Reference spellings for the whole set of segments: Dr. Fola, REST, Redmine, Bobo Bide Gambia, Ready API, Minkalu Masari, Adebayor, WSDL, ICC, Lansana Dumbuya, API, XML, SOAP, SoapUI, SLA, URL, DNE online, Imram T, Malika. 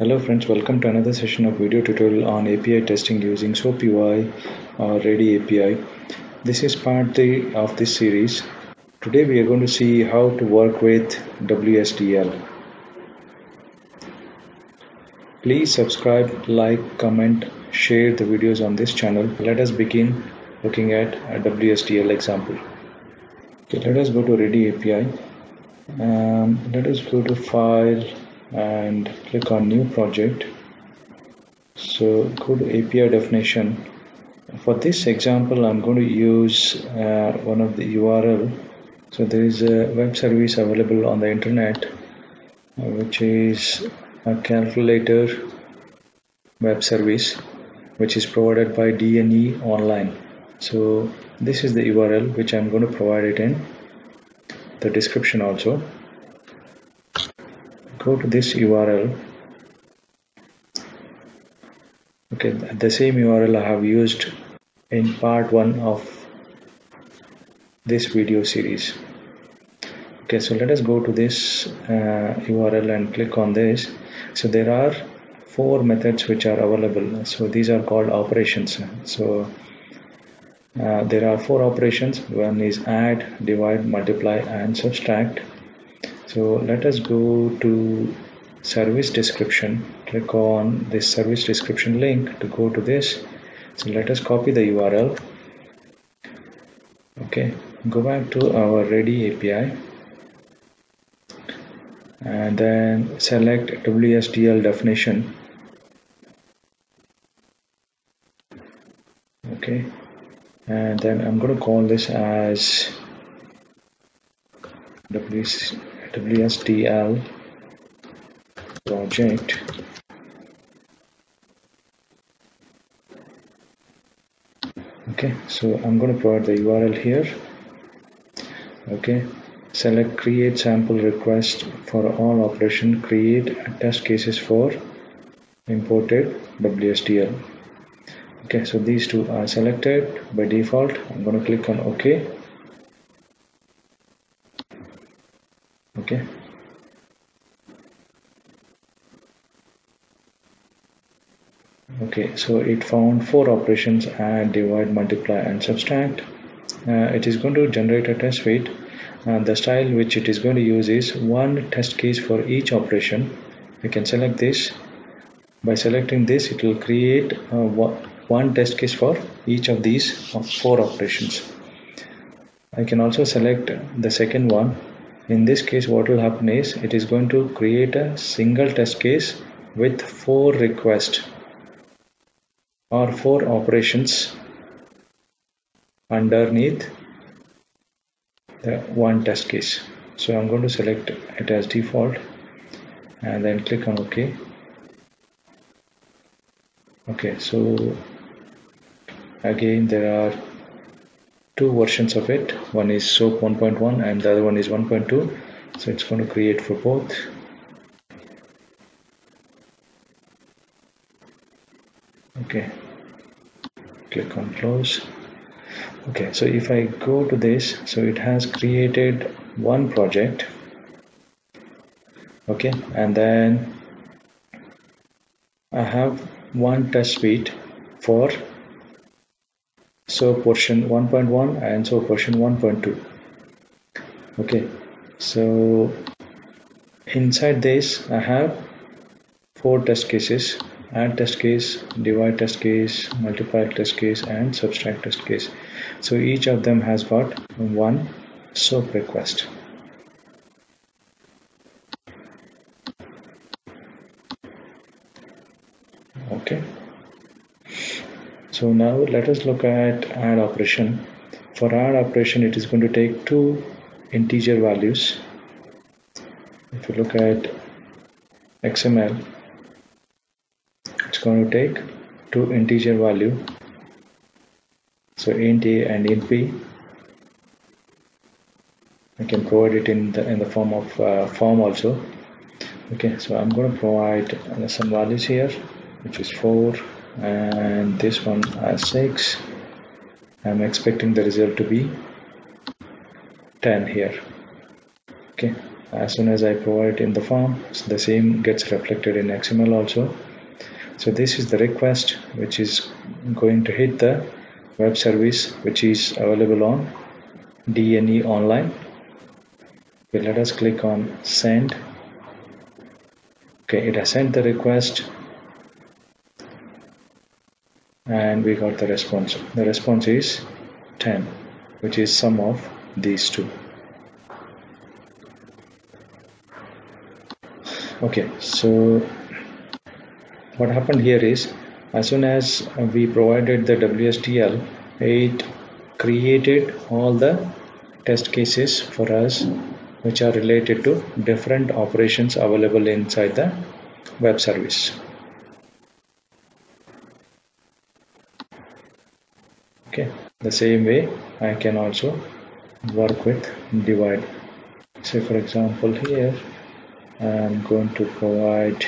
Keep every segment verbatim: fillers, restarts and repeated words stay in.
Hello friends, welcome to another session of video tutorial on A P I testing using SoapUI or Ready A P I. This is part three of this series. Today we are going to see how to work with W S D L. Please subscribe, like, comment, share the videos on this channel. Let us begin looking at a W S D L example. Okay, let us go to Ready A P I. Um, let us go to File and click on New Project. So go to A P I definition. For this example I'm going to use uh, one of the U R L. So there is a web service available on the internet uh, which is a calculator web service which is provided by D N E online. So this is the U R L which I'm going to provide it in the description also. Go to this U R L. Okay, the same U R L I have used in part one of this video series. Okay, so let us go to this uh, U R L and click on this. So there are four methods which are available. So these are called operations. So uh, there are four operations. One is add, divide, multiply and subtract. So let us go to service description, click on this service description link to go to this. So let us copy the U R L. Okay, go back to our Ready A P I and then select W S D L definition. Okay, and then I'm going to call this as W S D L project . Okay, so I'm going to provide the U R L here . Okay, select create sample request for all operation, create test cases for imported W S D L . Okay, so these two are selected by default. I'm going to click on OK. Okay. Okay, so it found four operations: add, divide, multiply and subtract. Uh, it is going to generate a test suite, and the style which it is going to use is one test case for each operation. We can select this. By selecting this, it will create uh, one test case for each of these four operations. I can also select the second one. In this case, what will happen is it is going to create a single test case with four requests or four operations underneath the one test case. So I'm going to select it as default and then click on OK. Okay, so again there are two versions of it. One is SOAP one point one and the other one is one point two. So it's going to create for both. Okay, click on close. Okay, so if I go to this, so it has created one project. Okay, and then I have one test suite for SOAP version one point one and SOAP version one point two. Okay, so inside this I have four test cases: add test case, divide test case, multiply test case and subtract test case. So each of them has got one SOAP request. Okay, so now let us look at add operation. For add operation, it is going to take two integer values. If you look at X M L, it's going to take two integer value, so int a and int b. I can provide it in the in the form of uh, form also. Okay, so I'm going to provide some values here, which is four. And this one as six. I'm expecting the result to be ten here. Okay, as soon as I provide in the form, so the same gets reflected in X M L also. So this is the request which is going to hit the web service which is available on D N E online. Okay, let us click on send. Okay, it has sent the request and we got the response. The response is ten, which is sum of these two. Okay, so what happened here is, as soon as we provided the W S D L, it created all the test cases for us which are related to different operations available inside the web service. Okay, the same way I can also work with divide. Say for example here I am going to provide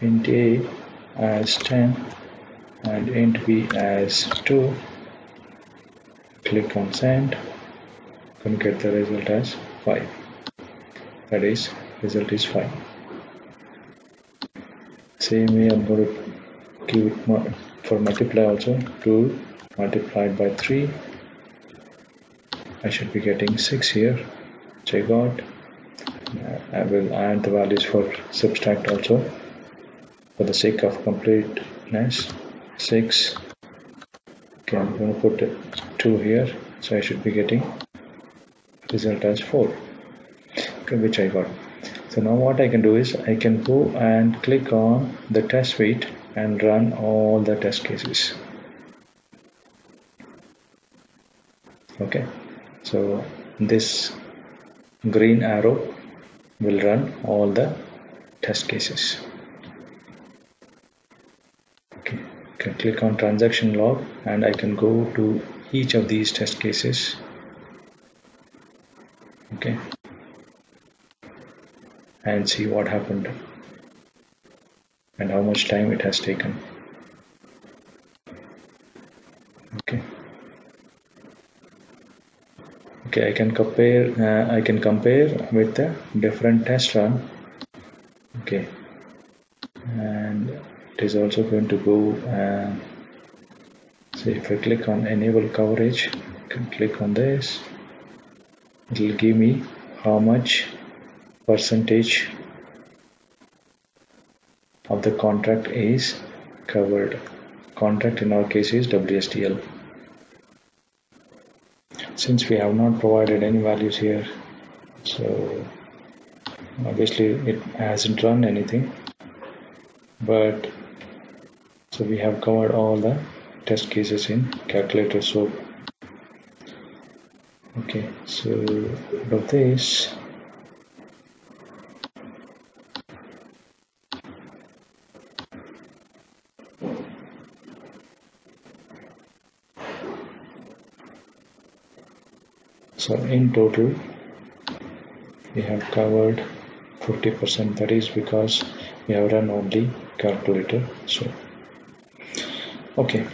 int a as ten and int b as two. Click on send. Can get the result as five. That is, result is five. Same way I'm going to give it for multiply also, two multiplied by three. I should be getting six here. Check out. I will add the values for subtract also for the sake of completeness. Six. Okay, I'm going to put two here, so I should be getting result as four, okay, which I got. So now what I can do is I can go and click on the test suite and run all the test cases. Okay, so this green arrow will run all the test cases. Okay, I can click on transaction log and I can go to each of these test cases. Okay, and see what happened and how much time it has taken. Okay, okay, I can compare uh, I can compare with the different test run. Okay, and it is also going to go uh, so if I click on enable coverage, I can click on this. It will give me how much percentage of the contract is covered. Contract in our case is W S D L. Since we have not provided any values here, so obviously it hasn't run anything, but so we have covered all the test cases in calculator SOAP. Okay, so out of this, so in total we have covered fifty percent. That is because we have run only calculator. So okay,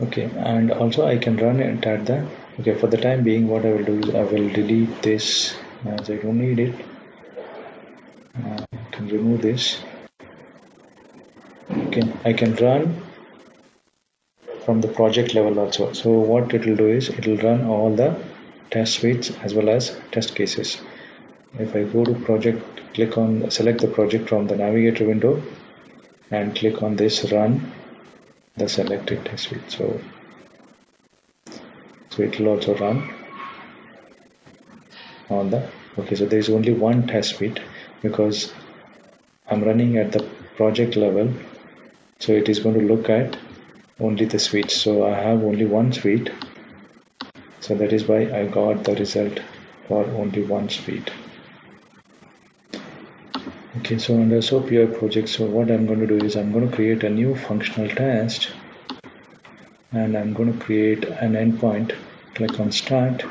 okay, and also I can run it at the, okay, for the time being what I will do is I will delete this as I don't need it. uh, I can remove this. Okay, I can run from the project level also. So what it will do is it will run all the test suites as well as test cases. If I go to project, click on, select the project from the navigator window and click on this run the selected test suite. So, so it will also run on the, okay, so there is only one test suite because I'm running at the project level, so it is going to look at only the suites. So I have only one suite, so that is why I got the result for only one suite. Okay, so under SoapUI project, so what I'm going to do is I'm going to create a new functional test and I'm going to create an endpoint. Click on start.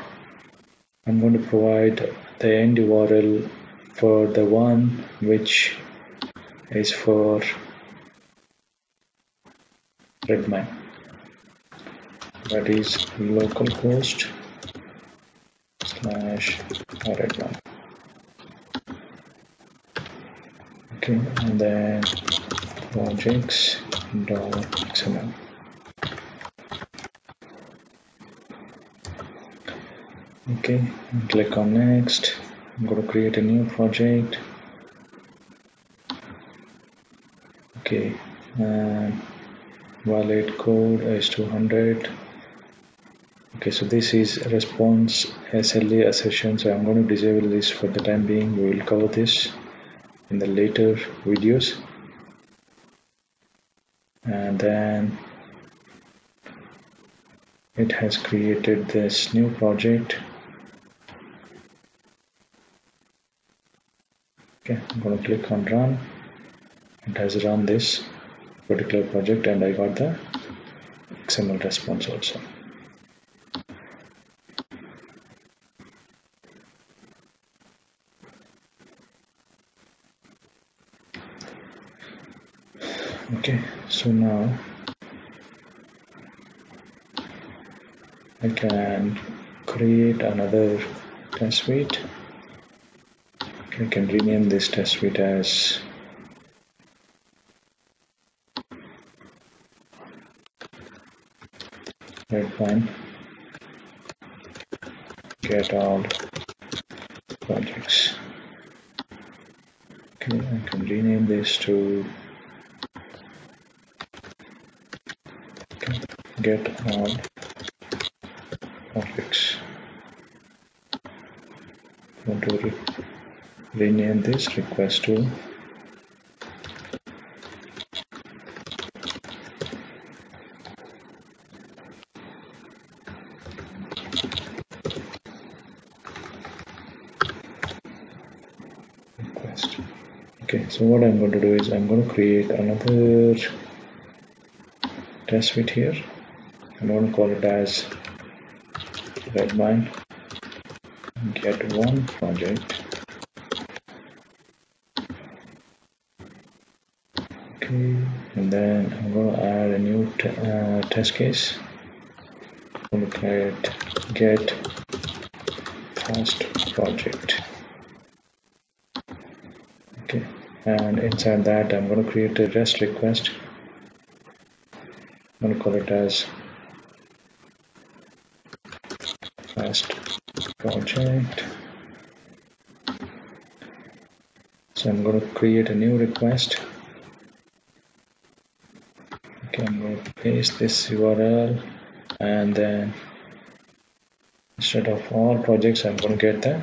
I'm going to provide the end U R L for the one which is for Redmine, that is localhost slash Redmine. Okay, and then projects dot x m l. Okay, click on next. I'm going to create a new project. Okay, and valid code is two hundred. Okay, so this is response S L A assertion. So I'm going to disable this for the time being. We will cover this in the later videos. And then it has created this new project. Okay, I'm going to click on run. It has run this particular project and I got the X M L response also. Okay, so now I can create another test suite. I can rename this test suite as Redmine get all projects. Okay, I can rename this to get all projects. I'm going to re rename this request to Okay, so what I'm going to do is I'm going to create another test suite here. I'm going to call it as Redmine get one project. Okay, and then I'm going to add a new te uh, test case. I'm going to create get first project. Okay, and inside that I'm going to create a REST request. I'm going to call it as first project. So I'm going to create a new request. Okay, I'm going to paste this U R L and then instead of all projects I'm going to get the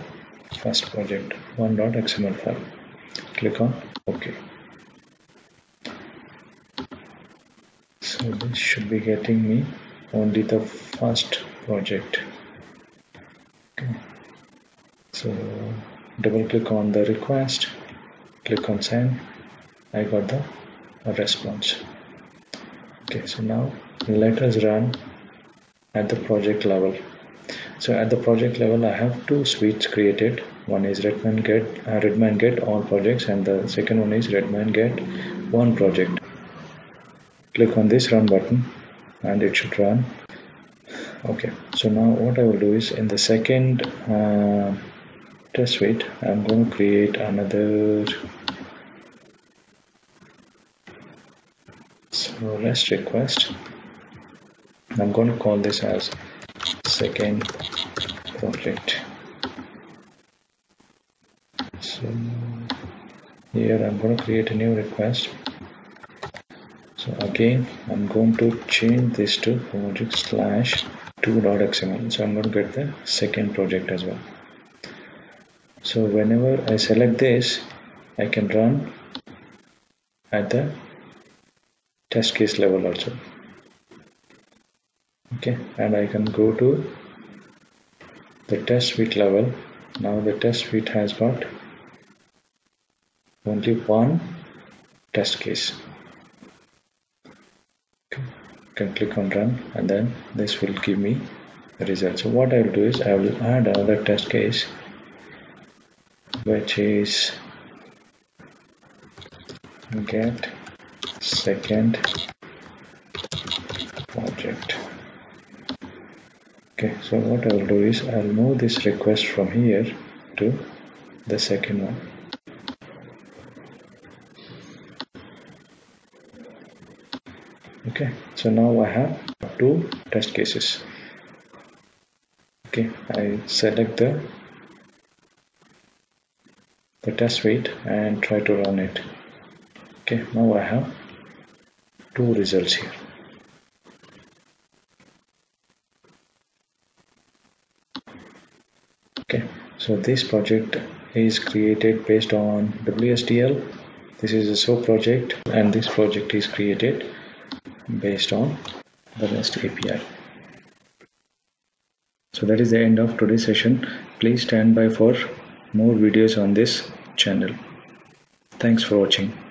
first project one dot x m l file. Click on OK. So this should be getting me only the first project. Okay. So double click on the request, click on send. I got the response. Okay, so now let us run at the project level. So at the project level I have two suites created. One is Redmine get uh, Redmine get all projects and the second one is Redmine get one project. Click on this run button and it should run. Okay, so now what I will do is in the second uh, test suite I'm going to create another so REST request. I'm going to call this as second project. So here I'm going to create a new request. So again I'm going to change this to project slash two dot x m l. So I'm going to get the second project as well. So whenever I select this I can run at the test case level also. Okay, and I can go to the test suite level. Now the test suite has got only one test case. Okay. You can click on run and then this will give me the result. So what I will do is I will add another test case which is get second object. Okay, so what I will do is I'll move this request from here to the second one. Okay, so now I have two test cases. Okay, I select the the test suite and try to run it. Okay, now I have two results here. Okay, so this project is created based on W S D L. This is a SOAP project, and this project is created based on the REST A P I. So that is the end of today's session. Please stand by for more videos on this channel. Thanks for watching.